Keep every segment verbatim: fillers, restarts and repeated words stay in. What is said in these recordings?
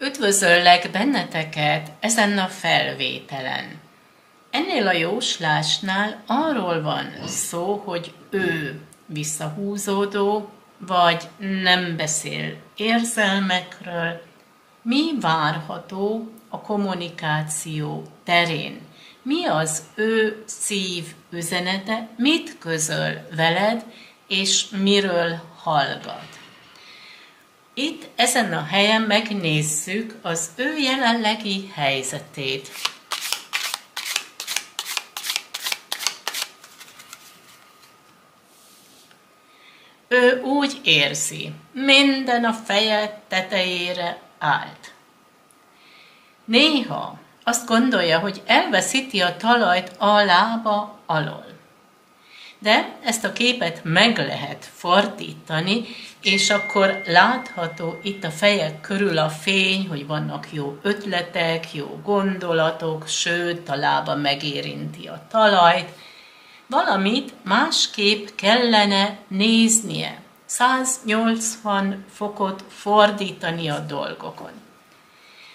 Üdvözöllek benneteket ezen a felvételen. Ennél a jóslásnál arról van szó, hogy ő visszahúzódó, vagy nem beszél érzelmekről. Mi várható a kommunikáció terén? Mi az ő szív üzenete? Mit közöl veled, és miről hallgat? Itt, ezen a helyen megnézzük az ő jelenlegi helyzetét. Ő úgy érzi, minden a feje tetejére állt. Néha azt gondolja, hogy elveszíti a talajt a lába alól. De ezt a képet meg lehet fordítani, és akkor látható itt a fejek körül a fény, hogy vannak jó ötletek, jó gondolatok, sőt, a lába megérinti a talajt. Valamit másképp kellene néznie, száznyolcvan fokot fordítani a dolgokon.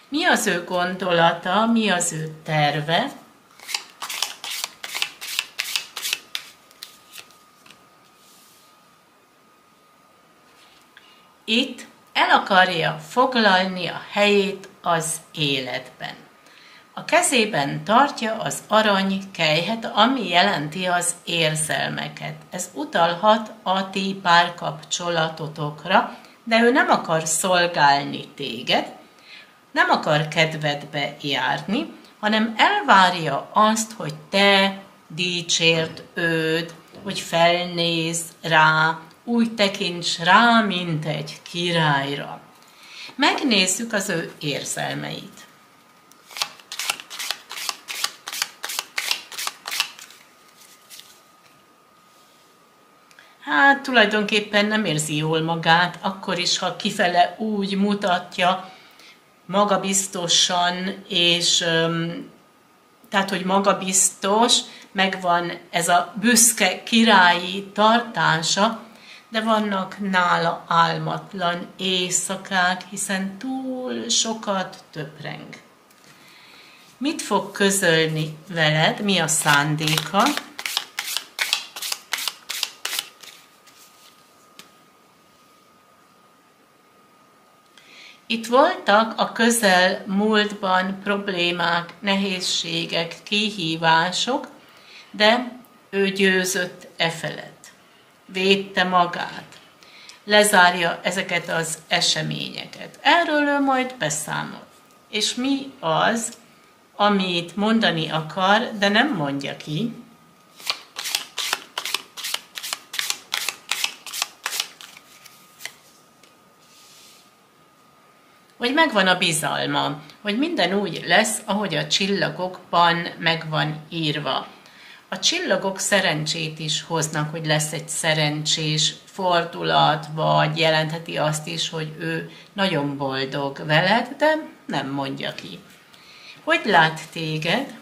Mi az ő gondolata, mi az ő terve? Itt el akarja foglalni a helyét az életben. A kezében tartja az aranykelyhet, ami jelenti az érzelmeket. Ez utalhat a ti párkapcsolatotokra, de ő nem akar szolgálni téged, nem akar kedvedbe járni, hanem elvárja azt, hogy te dicsérd őt, hogy felnézz rá, úgy tekints rá, mint egy királyra. Megnézzük az ő érzelmeit. Hát tulajdonképpen nem érzi jól magát, akkor is, ha kifele úgy mutatja magabiztosan, és tehát, hogy magabiztos, megvan ez a büszke királyi tartása, de vannak nála álmatlan éjszakák, hiszen túl sokat töpreng. Mit fog közölni veled, mi a szándéka? Itt voltak a közel múltban problémák, nehézségek, kihívások, de ő győzött e felett. Védte magát, lezárja ezeket az eseményeket. Erről ő majd beszámol. És mi az, amit mondani akar, de nem mondja ki? Hogy megvan a bizalma, hogy minden úgy lesz, ahogy a csillagokban megvan írva. A csillagok szerencsét is hoznak, hogy lesz egy szerencsés fordulat, vagy jelentheti azt is, hogy ő nagyon boldog veled, de nem mondja ki. Hogy lát téged?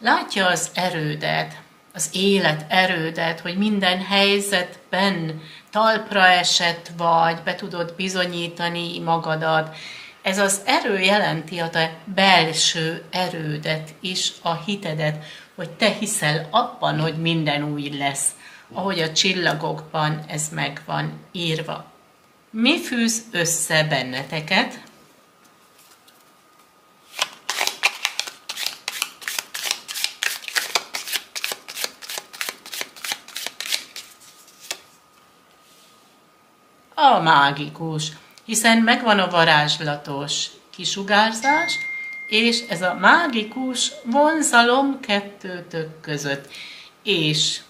Látja az erődet, az élet erődet, hogy minden helyzetben talpra esett vagy, be tudod bizonyítani magadat. Ez az erő jelenti a te belső erődet is, a hitedet, hogy te hiszel abban, hogy minden úgy lesz, ahogy a csillagokban ez meg van írva. Mi fűz össze benneteket? A mágikus, hiszen megvan a varázslatos kisugárzás, és ez a mágikus vonzalom kettőtök között. És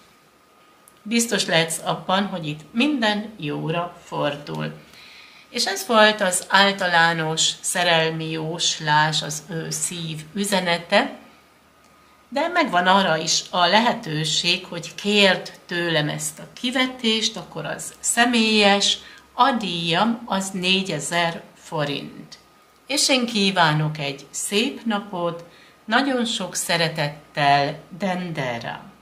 biztos lehetsz abban, hogy itt minden jóra fordul. És ez volt az általános szerelmi jóslás, az ő szív üzenete, de megvan arra is a lehetőség, hogy kérd tőlem ezt a kivetést, akkor az személyes, a díjam az négyezer forint. És én kívánok egy szép napot, nagyon sok szeretettel, Dendera!